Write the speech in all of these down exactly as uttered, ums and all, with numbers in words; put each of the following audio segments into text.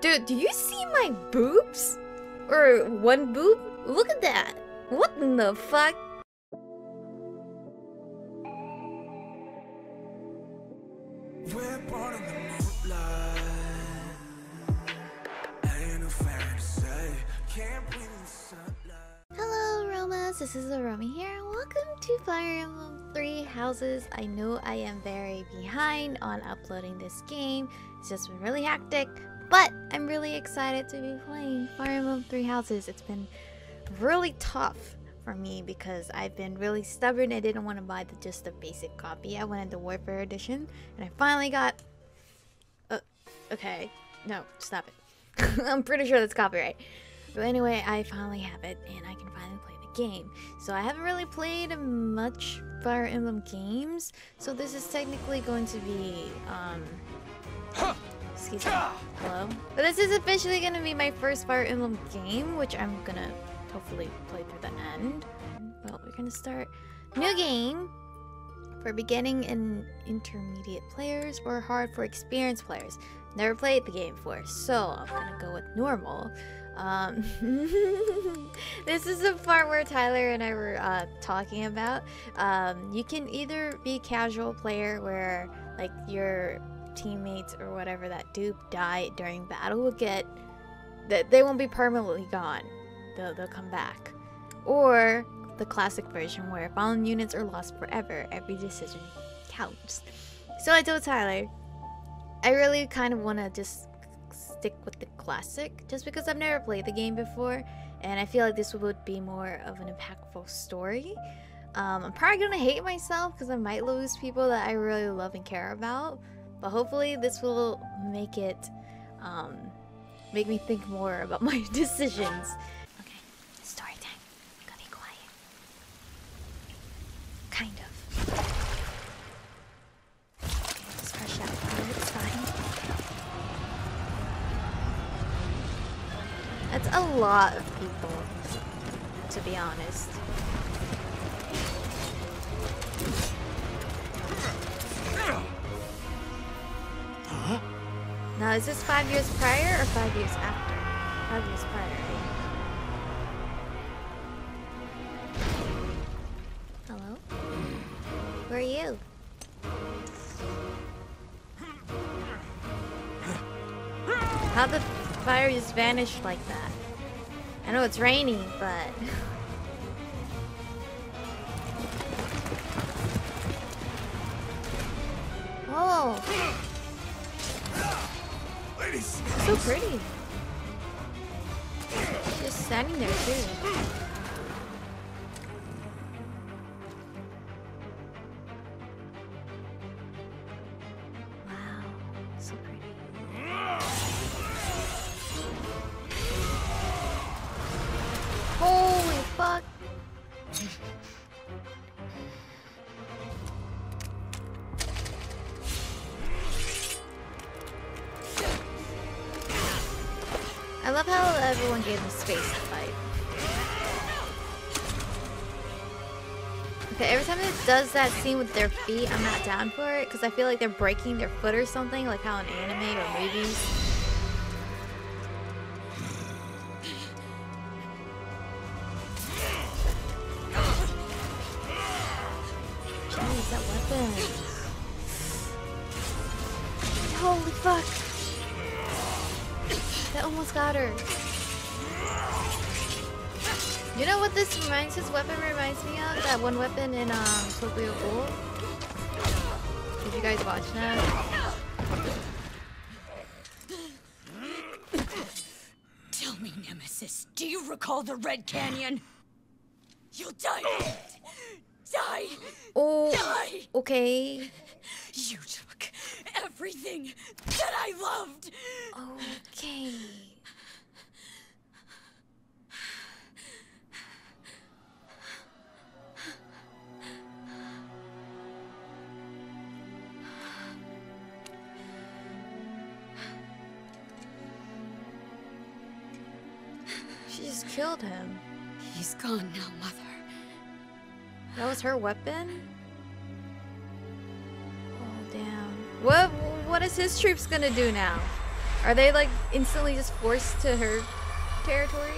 Dude, do you see my boobs? Or one boob? Look at that! What in the fuck? We're born in the moonlight. Ain't no fair to say. Can't bring the sunlight. Hello, Aromas. This is Aromie here. Welcome to Fire Emblem Three Houses. I know I am very behind on uploading this game. It's just been really hectic. But I'm really excited to be playing Fire Emblem Three Houses. It's been really tough for me because I've been really stubborn. I didn't want to buy the, just the basic copy. I wanted the Warfare Edition, and I finally got... Uh, okay, no, stop it. I'm pretty sure that's copyright. But anyway, I finally have it, and I can finally play the game. So I haven't really played much Fire Emblem games, so this is technically going to be... Um, huh. Excuse me. Hello. But this is officially gonna be my first Fire Emblem game, which I'm gonna hopefully play through the end. Well, we're gonna start new game for beginning and intermediate players, or hard for experienced players. Never played the game before, so I'm gonna go with normal. Um, this is the part where Tyler and I were uh, talking about. Um, you can either be casual player, where like you're teammates or whatever that do die during battle will get that they won't be permanently gone, they'll, they'll come back, or the classic version where fallen units are lost forever, every decision counts. So I told Tyler I really kind of want to just stick with the classic just because I've never played the game before, and I feel like this would be more of an impactful story. um, I'm probably gonna hate myself because I might lose people that I really love and care about. But hopefully this will make it, um, make me think more about my decisions. Okay, story time. I'm gonna be quiet. Kind of. Okay, just brush out color, it's fine. That's a lot of people, to be honest. Now, is this five years prior or five years after? Five years prior, right? Hello? Where are you? How'd the fire just vanish like that? I know it's raining, but... Oh! So pretty. She's just standing there too. Wow, so pretty. Holy fuck! I love how everyone gave them space to fight. Okay, every time it does that scene with their feet, I'm not down for it because I feel like they're breaking their foot or something, like how in anime or movies. Jeez, that weapon. Holy fuck. That almost got her. You know what this reminds this weapon reminds me of? That one weapon in um Tokyo Ghoul. Did you guys watch that? Tell me, Nemesis, do you recall the Red Canyon? You'll die. Die. Oh, die. Okay. You took everything that I loved. Okay. She just killed him. He's gone now, Mother. That was her weapon? Oh, damn. What, what is his troops gonna do now? Are they like instantly just forced to her territory?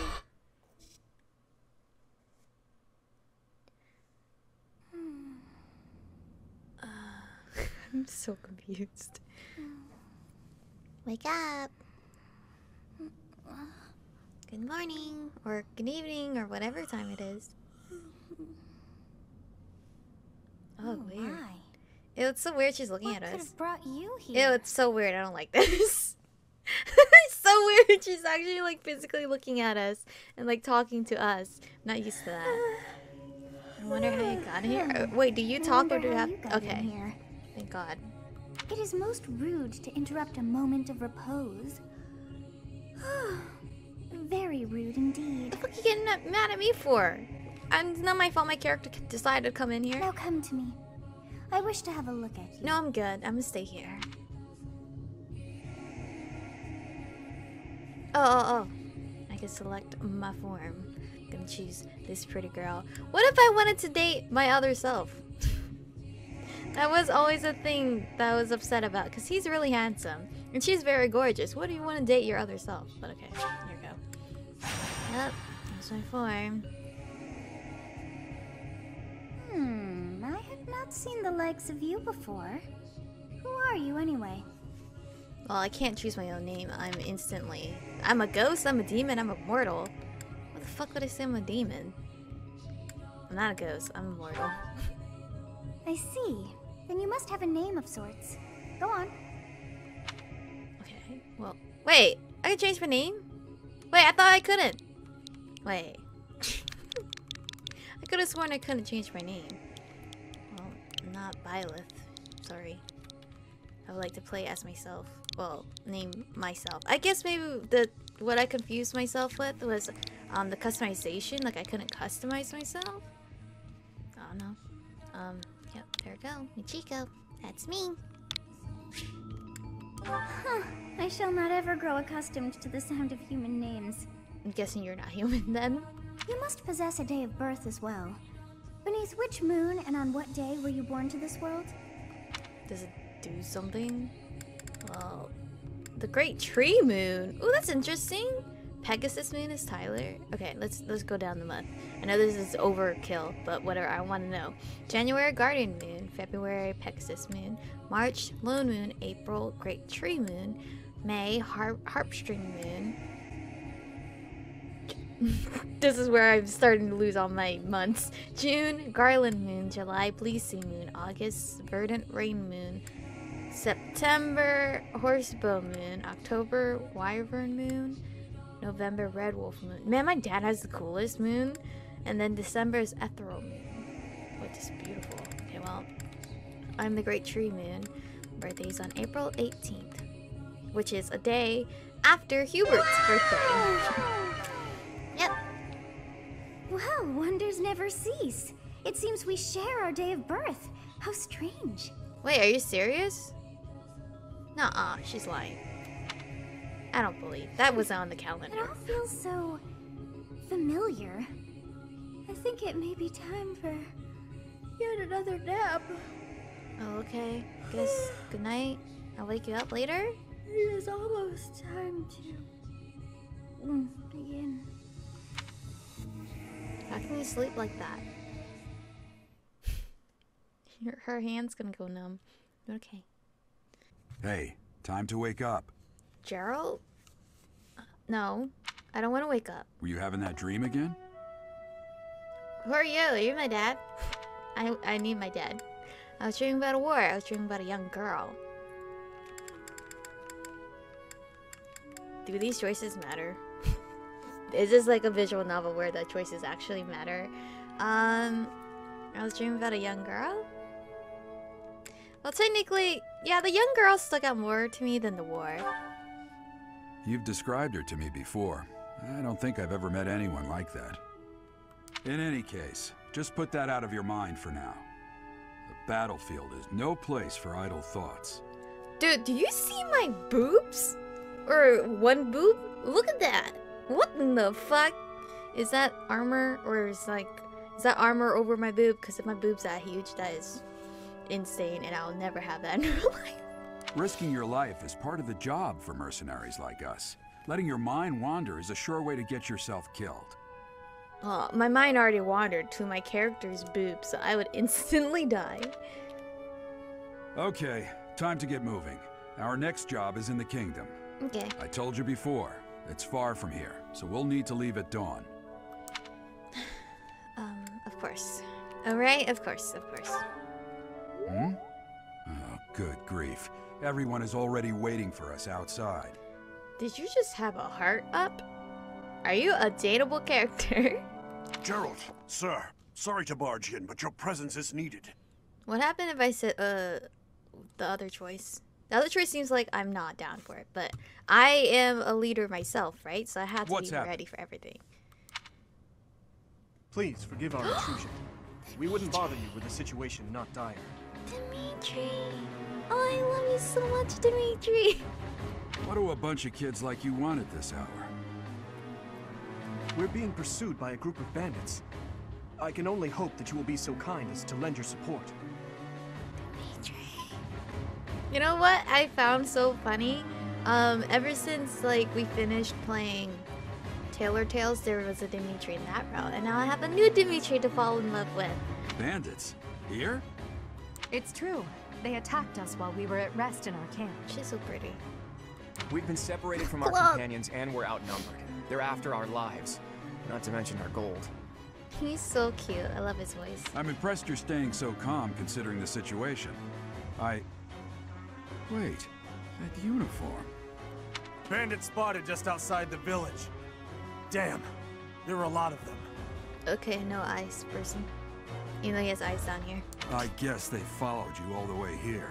Uh, I'm so confused. Wake up. Good morning, or good evening, or whatever time it is. Oh, oh weird. My. Ew, it's so weird she's looking what at us. What could have brought you here? Ew, it's so weird. I don't like this. It's so weird. She's actually, like, physically looking at us and, like, talking to us. I'm not used to that. I wonder how you got here. Oh, wait, do you talk or do you have... Okay. Here. Thank God. It is most rude to interrupt a moment of repose. Very rude indeed. What the fuck are you getting mad at me for? And it's not my fault my character decided to come in here. Now come to me. I wish to have a look at you. No, I'm good. I'm gonna stay here. Oh, oh, oh. I can select my form. I'm gonna choose this pretty girl. What if I wanted to date my other self? That was always a thing that I was upset about, because he's really handsome. And she's very gorgeous. What do you want to date your other self? But okay, here we go. Yep, that's my form. Hmm, I have not seen the likes of you before. Who are you anyway? Well, I can't choose my own name. I'm instantly... I'm a ghost, I'm a demon, I'm a mortal. What the fuck would I say I'm a demon? I'm not a ghost, I'm a mortal. I see. Then you must have a name of sorts. Go on. Okay, well... Wait! I can change my name? Wait, I thought I couldn't! Wait... I could've sworn I couldn't change my name. Well, I'm not Byleth. Sorry. I would like to play as myself. Well, name myself. I guess maybe the what I confused myself with was um, the customization. Like, I couldn't customize myself? I don't know. Um, yep, there we go. Michiko, that's me. Huh, I shall not ever grow accustomed to the sound of human names. I'm guessing you're not human then. You must possess a day of birth as well. Beneath which moon and on what day were you born to this world? Does it do something? Well, the Great Tree Moon. Oh, that's interesting. Pegasus Moon is Tyler. Okay, let's let's go down the month. I know this is overkill, but whatever. I want to know. January Guardian Moon, February Pegasus Moon, March Lone Moon, April Great Tree Moon, May Harp Harpstring Moon. This is where I'm starting to lose all my months. June Garland Moon, July Bleasing Moon, August Verdant Rain Moon, September Horsebow Moon, October Wyvern Moon, November Red Wolf Moon. Man, my dad has the coolest moon. And then December is Ethereal Moon, which is beautiful. Okay, well, I'm the Great Tree Moon. Birthday's on April eighteenth, which is a day after Hubert's birthday. Yep. Well, wonders never cease. It seems we share our day of birth. How strange. Wait, are you serious? Nuh-uh, she's lying. I don't believe. That was on the calendar. It all feels so... familiar. I think it may be time for... yet another nap. Oh, okay. Guess good night. I'll wake you up later? It is almost time to... Mm, begin. How can you sleep like that? Her, her hand's gonna go numb. Okay. Hey, time to wake up. Gerald? Uh, no, I don't want to wake up. Were you having that dream again? Who are you? Are you my dad? I, I need my dad. I was dreaming about a war. I was dreaming about a young girl. Do these choices matter? Is this like a visual novel where the choices actually matter? Um, I was dreaming about a young girl? Well, technically, yeah, the young girl stuck out more to me than the war. You've described her to me before. I don't think I've ever met anyone like that. In any case, just put that out of your mind for now. The battlefield is no place for idle thoughts. Dude, do you see my boobs? Or one boob? Look at that! What in the fuck? Is that armor, or is like, is that armor over my boob? Because if my boob's that huge, that is insane, and I'll never have that in real life. Risking your life is part of the job for mercenaries like us. Letting your mind wander is a sure way to get yourself killed. Oh, my mind already wandered to my character's boob, so I would instantly die. Okay, time to get moving. Our next job is in the kingdom. Okay. I told you before, it's far from here, so we'll need to leave at dawn. um, of course. All right, of course, of course. Hmm? Oh, good grief. Everyone is already waiting for us outside. Did you just have a heart up? Are you a dateable character? Gerald, sir, sorry to barge in, but your presence is needed. What happened if I said, uh, the other choice? The other choice seems like I'm not down for it, but I am a leader myself, right? So I have to What's be happened? ready for everything. Please forgive our intrusion. We wouldn't bother you with a situation not dire. Dimitri! Oh, I love you so much, Dimitri! What do a bunch of kids like you want at this hour? We're being pursued by a group of bandits. I can only hope that you will be so kind as to lend your support. Dimitri. You know what I found so funny? Um, ever since like we finished playing Taylor Tales, there was a Dimitri in that route, and now I have a new Dimitri to fall in love with. Bandits? Here? It's true. They attacked us while we were at rest in our camp. She's so pretty. We've been separated from our companions and we're outnumbered. They're after our lives, not to mention our gold. He's so cute. I love his voice. I'm impressed you're staying so calm considering the situation. I... Wait, that uniform. Bandit spotted just outside the village. Damn, there were a lot of them. Okay, no eyes person. You know he has eyes down here. I guess they followed you all the way here.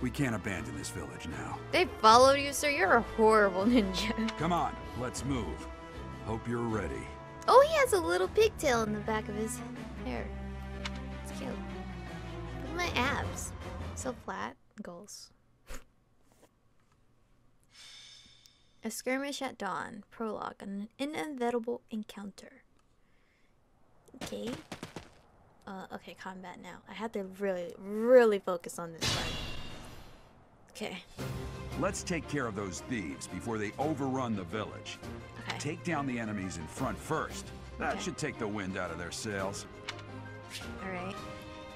We can't abandon this village now. They followed you, sir? You're a horrible ninja. Come on, let's move. Hope you're ready. Oh, he has a little pigtail in the back of his hair. It's cute. Look at my abs. So flat. Goals. A skirmish at dawn. Prologue. An inevitable encounter. Okay. Uh, okay, combat now. I had to really, really focus on this part. Okay. Let's take care of those thieves before they overrun the village. Okay. Take down the enemies in front first. That okay. should take the wind out of their sails. All right.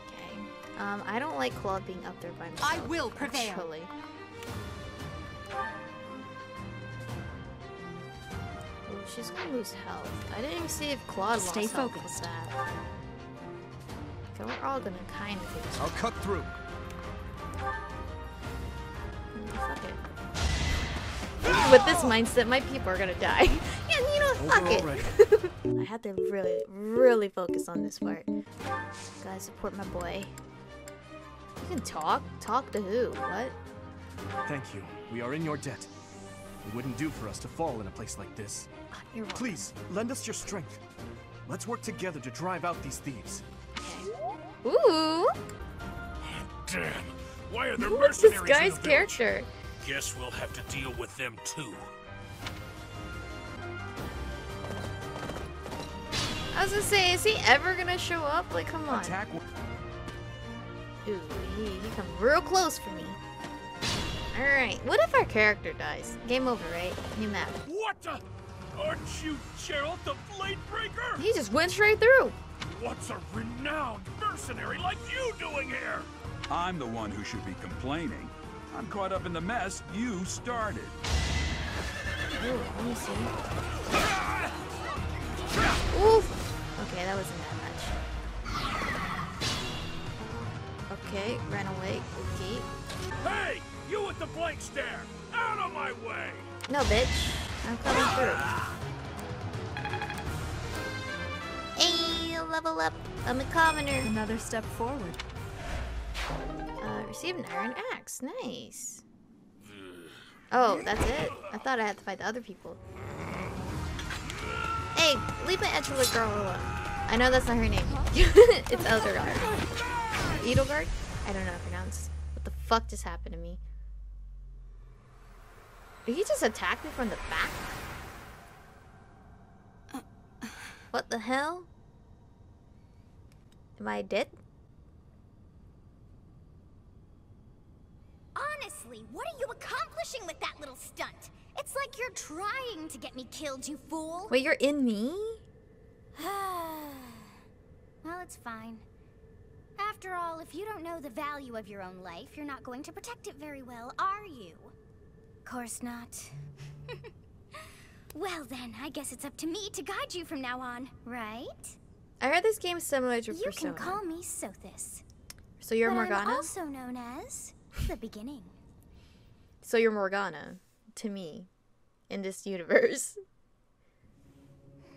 Okay. Um, I don't like Claude being up there by himself. I will prevail. Actually. Oh, she's gonna lose health. I didn't even see if Claude lost health. Stay focused. Okay, we're all gonna kind of. Lose I'll cut through. Fuck it. With this mindset, my people are gonna die. Yeah, you know, fuck it. I had to really, really focus on this part. Gotta support my boy. You can talk? Talk to who? What? Thank you. We are in your debt. It wouldn't do for us to fall in a place like this. You're welcome. Please, lend us your strength. Let's work together to drive out these thieves. Okay. Ooh! Damn. Why are there mercenaries in the village? This guy's character. Guess we'll have to deal with them too. I was gonna say, is he ever gonna show up? Like, come on. Attack. Ooh, he, he come real close for me. All right. What if our character dies? Game over, right? New map. What the? Aren't you Gerald the Blade Breaker? He just went straight through. What's a renowned mercenary like you doing here? I'm the one who should be complaining. I'm caught up in the mess you started. Ooh, let me see. Oof. Okay, that wasn't that much. Okay, ran away. Okay. Hey, you with the blank stare! Out of my way! No, bitch. I'm coming through. Hey, level up. I'm a commoner. Another step forward. Uh, receive an iron axe. Nice. Oh, that's it? I thought I had to fight the other people. Hey, leave my Edgelord girl alone. I know that's not her name. It's Edelgard. Edelgard? I don't know how to pronounce. What the fuck just happened to me? Did he just attack me from the back? What the hell? Am I dead? Honest Exactly! What are you accomplishing with that little stunt? It's like you're trying to get me killed, you fool! Wait, you're in me? Well, it's fine. After all, if you don't know the value of your own life, you're not going to protect it very well, are you? Of course not. Well then, I guess it's up to me to guide you from now on, right? I heard this game's similar to Persona. You can call me Sothis. So you're but Morgana? I'm also known as the beginning. So you're Morgana, to me, in this universe.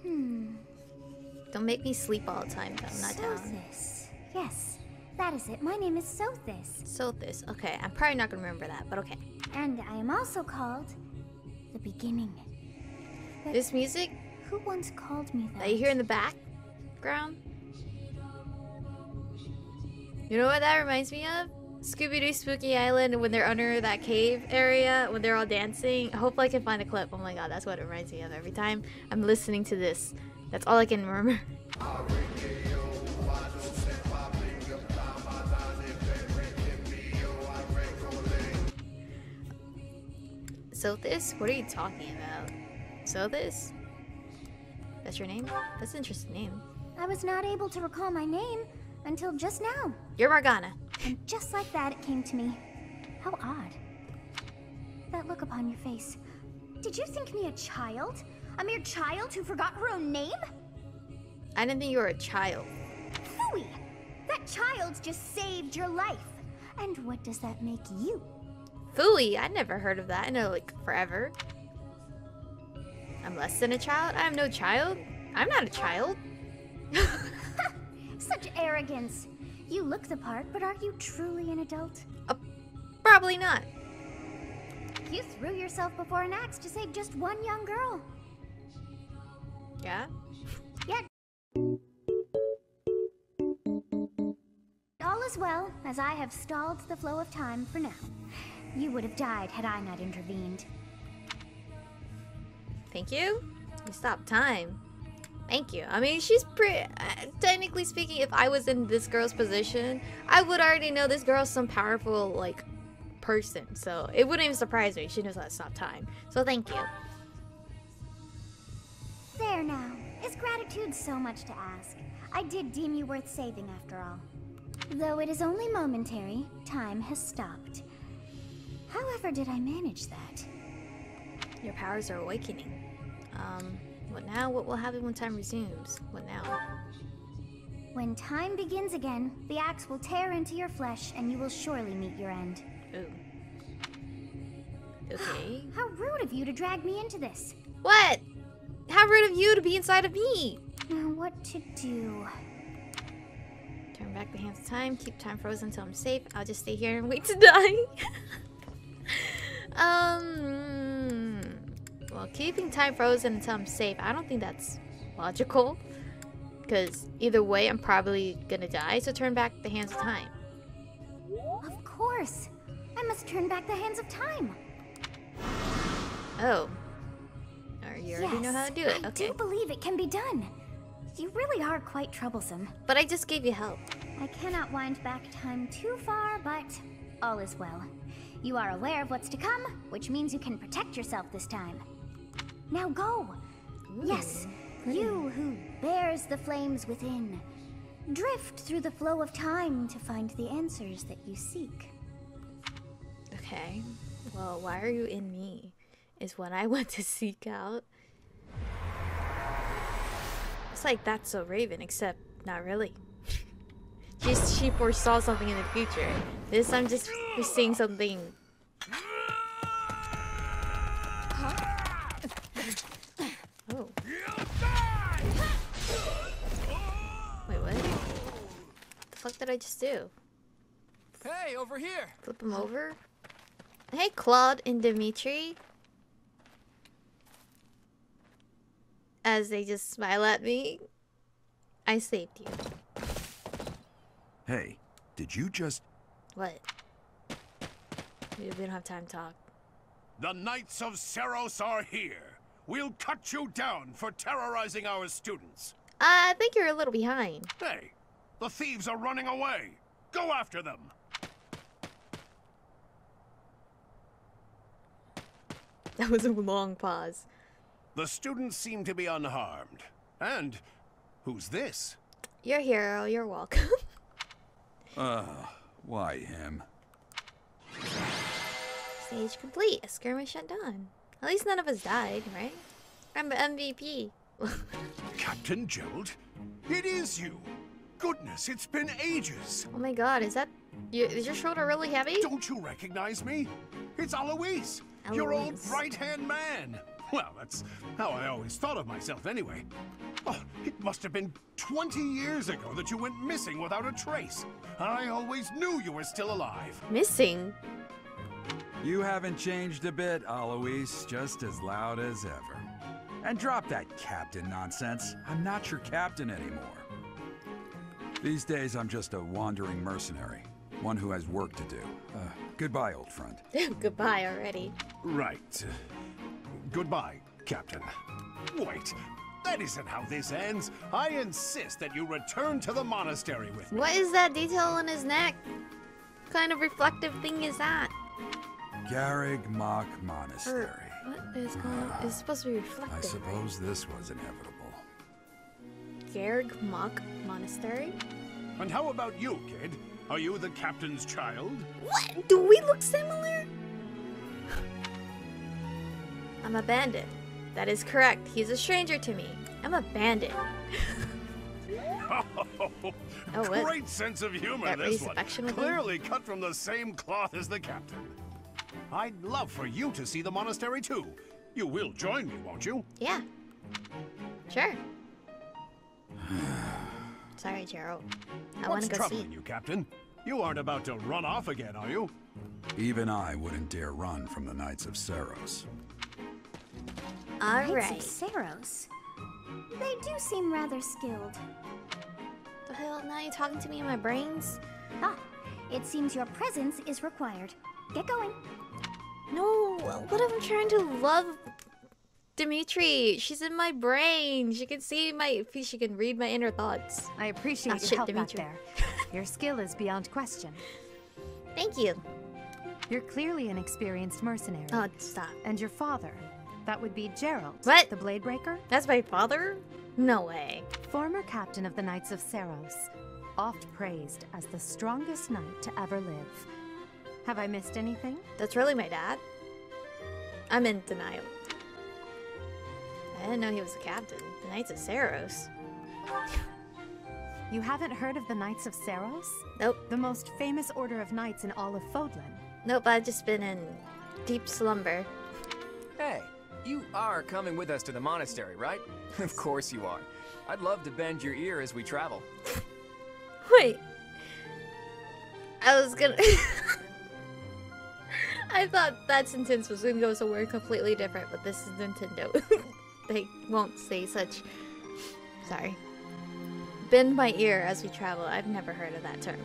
Hmm. Don't make me sleep all the time, though. I'm not down. Sothis. Yes, that is it. My name is Sothis. Sothis. Okay, I'm probably not going to remember that, but okay. And I am also called the beginning. But this music? Who once called me that? That you hear in the background? You know what that reminds me of? Scooby-Doo Spooky Island, when they're under that cave area, when they're all dancing. Hopefully I can find a clip. Oh my god, that's what it reminds me of every time I'm listening to this. That's all I can remember. Sothis? What are you talking about? Sothis? That's your name? That's an interesting name. I was not able to recall my name until just now. You're Morgana. And just like that, it came to me. How odd. That look upon your face. Did you think me a child? A mere child who forgot her own name? I didn't think you were a child. Phooey! That child just saved your life. And what does that make you? Phooey! I never heard of that. I know, like, forever. I'm less than a child? I'm no child. I'm not a child. Such arrogance. You look the part, but are you truly an adult? Uh, probably not. You threw yourself before an axe to save just one young girl. Yeah? Yeah. All is well, as I have stalled the flow of time for now. You would have died had I not intervened. Thank you. You stopped time. Thank you. I mean, she's pretty... Uh, technically speaking, if I was in this girl's position, I would already know this girl's some powerful, like, person. So, it wouldn't even surprise me. She knows how to stop time. So, thank you. There now. Is gratitude so much to ask? I did deem you worth saving after all. Though it is only momentary, time has stopped. However did I manage that? Your powers are awakening. Um... What now? What will happen when time resumes? What now? When time begins again, the axe will tear into your flesh and you will surely meet your end. Ooh. Okay. How rude of you to drag me into this. What? How rude of you to be inside of me. Now what to do? Turn back the hands of time. Keep time frozen until I'm safe. I'll just stay here and wait to die. um... Well, keeping time frozen until I'm safe, I don't think that's logical. Because either way, I'm probably gonna die, so turn back the hands of time. Of course! I must turn back the hands of time! Oh. Or you already yes, know how to do it, I okay. I do believe it can be done. You really are quite troublesome. But I just gave you help. I cannot wind back time too far, but all is well. You are aware of what's to come, which means you can protect yourself this time. Now go! Ooh, yes, pretty. You who bears the flames within. Drift through the flow of time to find the answers that you seek. Okay. Well, why are you in me? Is what I want to seek out. It's like That's So Raven, except not really. Just she foresaw something in the future. This I'm just seeing something. Oh. Wait, what? What the fuck did I just do? Hey, over here. Flip him over. Hey, Claude and Dimitri. As they just smile at me. I saved you. Hey, did you just... What? We don't have time to talk. The Knights of Seiros are here. We'll cut you down for terrorizing our students. Uh, I think you're a little behind. Hey, the thieves are running away. Go after them. That was a long pause. The students seem to be unharmed. And who's this? Your hero, you're welcome. uh, why him? Stage complete. A skirmish at dawn. At least none of us died, right? I'm an M V P. Captain Jolt? It is you! Goodness, it's been ages! Oh my god, is that... You, is your shoulder really heavy? Don't you recognize me? It's Alois, Alois. Your old right-hand man! Well, that's how I always thought of myself anyway. Oh, it must have been twenty years ago that you went missing without a trace. I always knew you were still alive. Missing? You haven't changed a bit, Alois, just as loud as ever. And drop that captain nonsense. I'm not your captain anymore. These days, I'm just a wandering mercenary. One who has work to do. Uh, goodbye, old friend. Goodbye already. Right. Goodbye, Captain. Wait, that isn't how this ends. I insist that you return to the monastery with me. What is that detail on his neck? What kind of reflective thing is that? Garreg Mach Monastery. Er, what is going on? It's supposed to be reflective. I suppose this was inevitable. Garreg Mach Monastery? And how about you, kid? Are you the captain's child? What? Do we look similar? I'm a bandit. That is correct. He's a stranger to me. I'm a bandit. oh, oh, great sense of humor, this one. Clearly cut from the same cloth as the captain. I'd love for you to see the monastery too. You will join me, won't you? Yeah. Sure. Sorry, Gerald. I want to go see. What's troubling you, Captain? You aren't about to run off again, are you? Even I wouldn't dare run from the Knights of Seiros. All right. Knights of Seiros? They do seem rather skilled. The hell, now you're talking to me in my brains? Ah, it seems your presence is required. Get going. No, what if I'm trying to love Dimitri? She's in my brain. She can see my... She can read my inner thoughts. I appreciate Not your shit, help Dimitri. Back there. Your skill is beyond question. Thank you. You're clearly an experienced mercenary. Oh, stop. And your father. That would be Gerald. What? The Bladebreaker? That's my father? No way. Former captain of the Knights of Seiros. Oft praised as the strongest knight to ever live. Have I missed anything? That's really my dad? I'm in denial. I didn't know he was a captain. The Knights of Seiros. You haven't heard of the Knights of Seiros? Nope. The most famous order of knights in all of Fodlan. Nope, I've just been in deep slumber. Hey, you are coming with us to the monastery, right? Of course you are. I'd love to bend your ear as we travel. Wait. I was gonna... I thought That's Intense was gonna go somewhere completely different, but this is Nintendo. They won't say such... Sorry. Bend my ear as we travel. I've never heard of that term.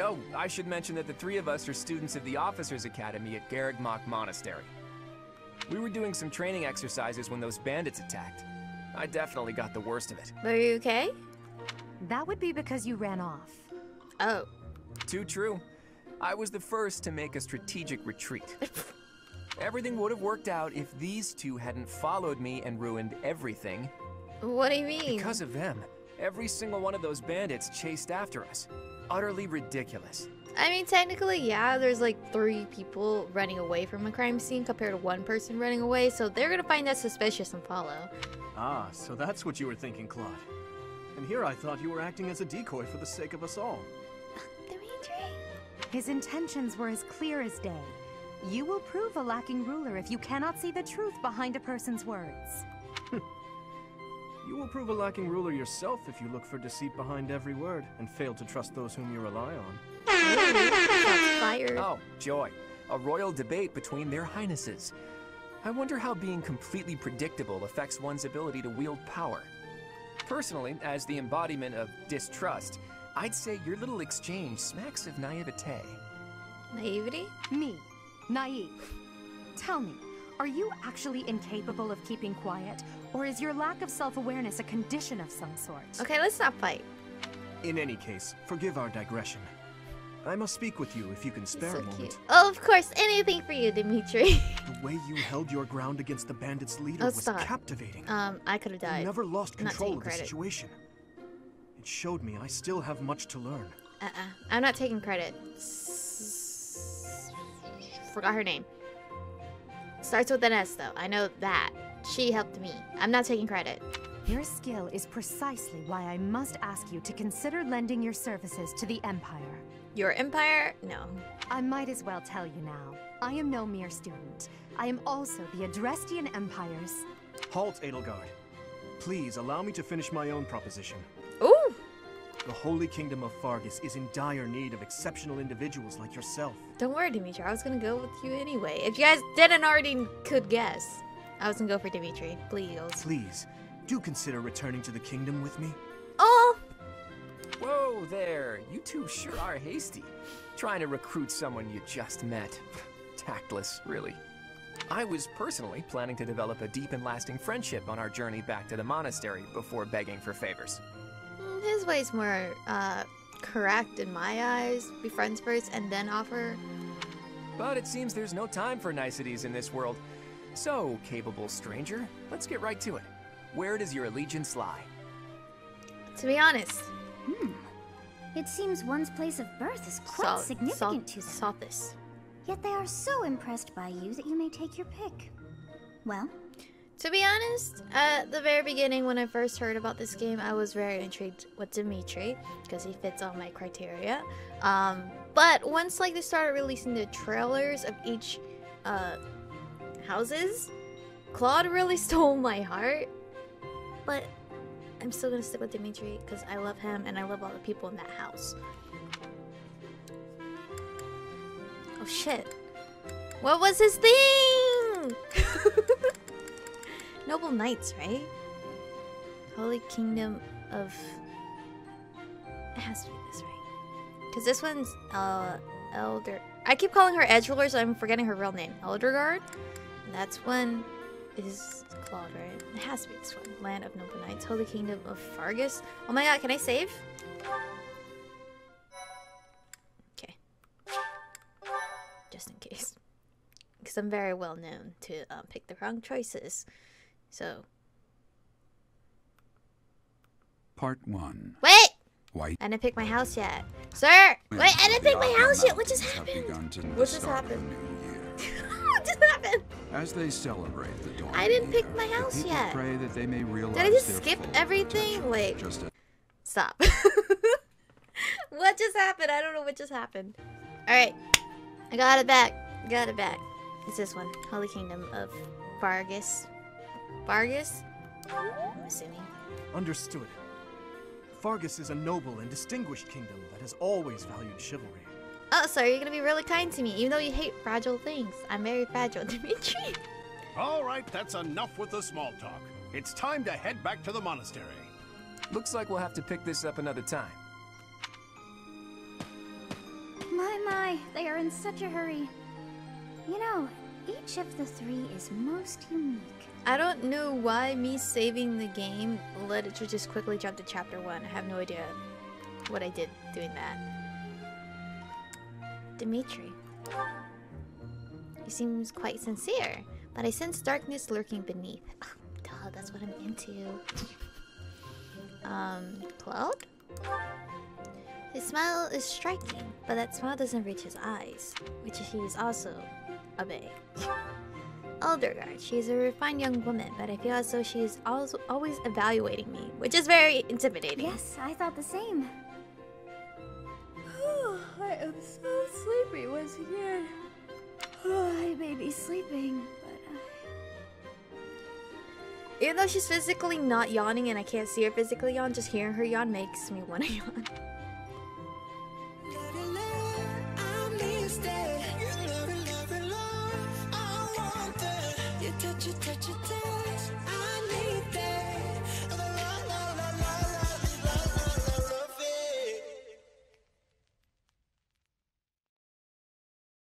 Oh, I should mention that the three of us are students of the Officers Academy at Garreg Mach Monastery. We were doing some training exercises when those bandits attacked. I definitely got the worst of it. Were you okay? That would be because you ran off. Oh. Too true. I was the first to make a strategic retreat. Everything would have worked out if these two hadn't followed me and ruined everything. What do you mean? Because of them, every single one of those bandits chased after us. Utterly ridiculous. I mean, technically, yeah, there's like three people running away from a crime scene compared to one person running away, so they're gonna find that suspicious and follow. Ah, so that's what you were thinking, Claude. And here I thought you were acting as a decoy for the sake of us all. Dimitri? His intentions were as clear as day. You will prove a lacking ruler if you cannot see the truth behind a person's words. You will prove a lacking ruler yourself if you look for deceit behind every word and fail to trust those whom you rely on. Fire. Oh, joy. A royal debate between their highnesses. I wonder how being completely predictable affects one's ability to wield power. Personally, as the embodiment of distrust, I'd say your little exchange smacks of naivete. Naivety? Me. Naive. Tell me, are you actually incapable of keeping quiet, or is your lack of self-awareness a condition of some sort? Okay, let's not fight. In any case, forgive our digression. I must speak with you if you can spare so a moment. Cute. Oh, of course. Anything for you, Dimitri. The way you held your ground against the bandits' leader oh, was stop. captivating. Um, I could have died. You never lost control of the situation. It showed me I still have much to learn. Uh-uh. I'm not taking credit. S Forgot her name. Starts with an S, though. I know that. She helped me. I'm not taking credit. Your skill is precisely why I must ask you to consider lending your services to the Empire. Your Empire? No. I might as well tell you now. I am no mere student. I am also the Adrestian Empire's... Halt, Adelgard. Please allow me to finish my own proposition. Ooh! The Holy Kingdom of Faerghus is in dire need of exceptional individuals like yourself. Don't worry, Dimitri. I was gonna go with you anyway. If you guys didn't already could guess. I was gonna go for Dimitri. Please. Please. Do consider returning to the kingdom with me. Oh! Whoa there! You two sure are hasty. Trying to recruit someone you just met. Tactless, really. I was personally planning to develop a deep and lasting friendship on our journey back to the monastery before begging for favors. His way's more uh, correct in my eyes. Be friends first and then offer. But it seems there's no time for niceties in this world. So, capable stranger, let's get right to it. Where does your allegiance lie? To be honest. Hmm. It seems one's place of birth is quite so, significant so, to them. Sothis. Yet they are so impressed by you that you may take your pick. Well? To be honest, at the very beginning when I first heard about this game, I was very intrigued with Dimitri, because he fits all my criteria. Um, but once like they started releasing the trailers of each uh, houses, Claude really stole my heart. But I'm still gonna stick with Dimitri because I love him and I love all the people in that house. Oh shit. What was his thing? Noble Knights, right? Holy Kingdom of... It has to be this, right? Because this one's uh, Elder... I keep calling her Edgelord, so I'm forgetting her real name. Elderguard? And that's one... is Claude, right? It has to be this one. Land of Noble Knights, Holy Kingdom of Faerghus. Oh my god, can I save? Okay. Just in case. Because I'm very well known to um, pick the wrong choices. So. Part one. Wait! White. I didn't pick my house yet. Sir! Wait, I didn't pick my house yet! What just happened? What just happened? What just happened? As they celebrate the dawn, I didn't pick my house yet. Pray that they may realize. Did I just skip everything? Wait. Just Stop. What just happened? I don't know what just happened. Alright. I got it back. Got it back. It's this one. Holy Kingdom of Faerghus. Faerghus? I'm assuming. Understood. Faerghus is a noble and distinguished kingdom that has always valued chivalry. Oh, so you're gonna be really kind to me, even though you hate fragile things. I'm very fragile, Dimitri. All right, that's enough with the small talk. It's time to head back to the monastery. Looks like we'll have to pick this up another time. My, my, they are in such a hurry. You know, each of the three is most unique. I don't know why me saving the game led it to just quickly jump to chapter one. I have no idea what I did doing that. Dimitri. He seems quite sincere, but I sense darkness lurking beneath. Oh, duh, that's what I'm into. Um, Claude? His smile is striking, but that smile doesn't reach his eyes, which he is also a babe. Eldergard, she is a refined young woman, but I feel as though she is also always evaluating me, which is very intimidating. Yes, I thought the same. I am so sleepy once again. Oh, I may be sleeping, but I... Even though she's physically not yawning and I can't see her physically yawn, just hearing her yawn makes me want to yawn.